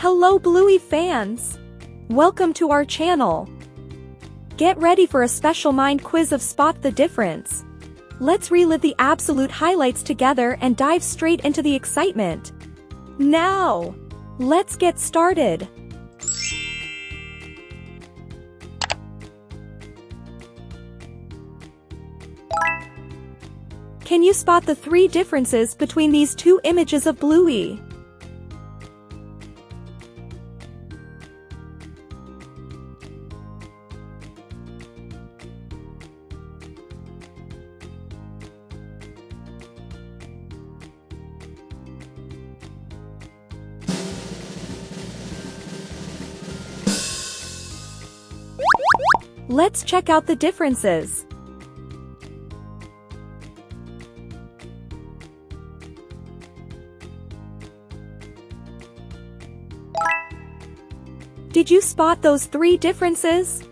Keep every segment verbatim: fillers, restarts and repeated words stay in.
Hello Bluey fans! Welcome to our channel! Get ready for a special mind quiz of Spot the Difference. Let's relive the absolute highlights together and dive straight into the excitement. Now, let's get started! Can you spot the three differences between these two images of Bluey? Let's check out the differences. Did you spot those three differences?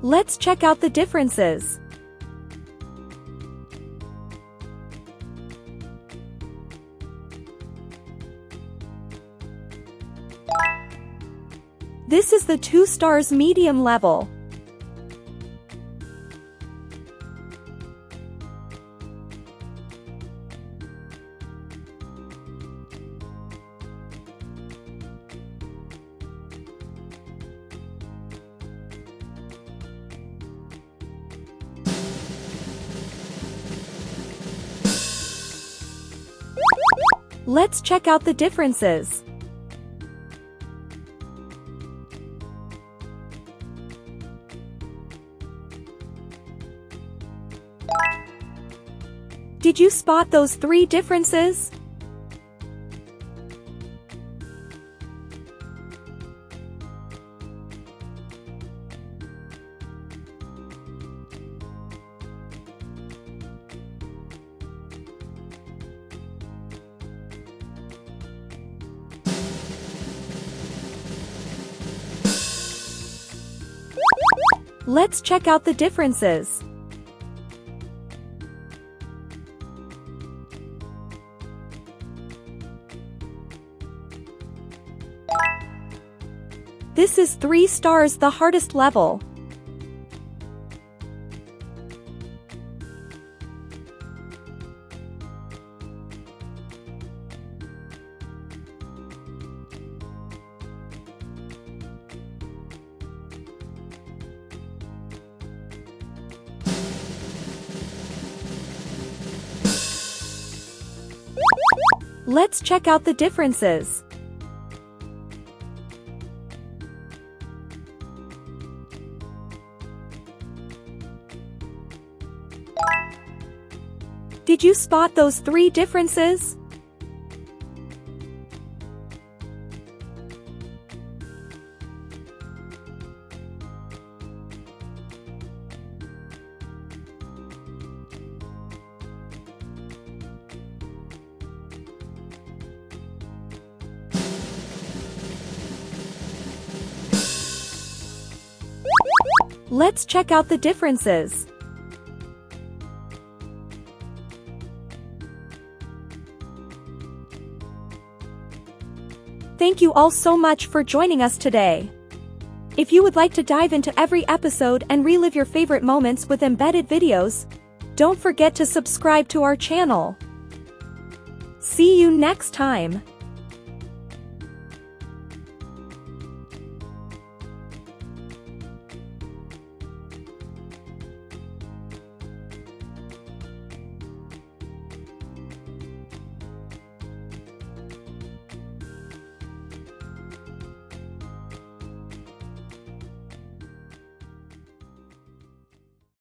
Let's check out the differences. This is the two stars medium level. Let's check out the differences. Did you spot those three differences? Let's check out the differences. This is three stars, the hardest level. Let's check out the differences. Did you spot those three differences? Let's check out the differences. Thank you all so much for joining us today. If you would like to dive into every episode and relive your favorite moments with embedded videos, don't forget to subscribe to our channel. See you next time.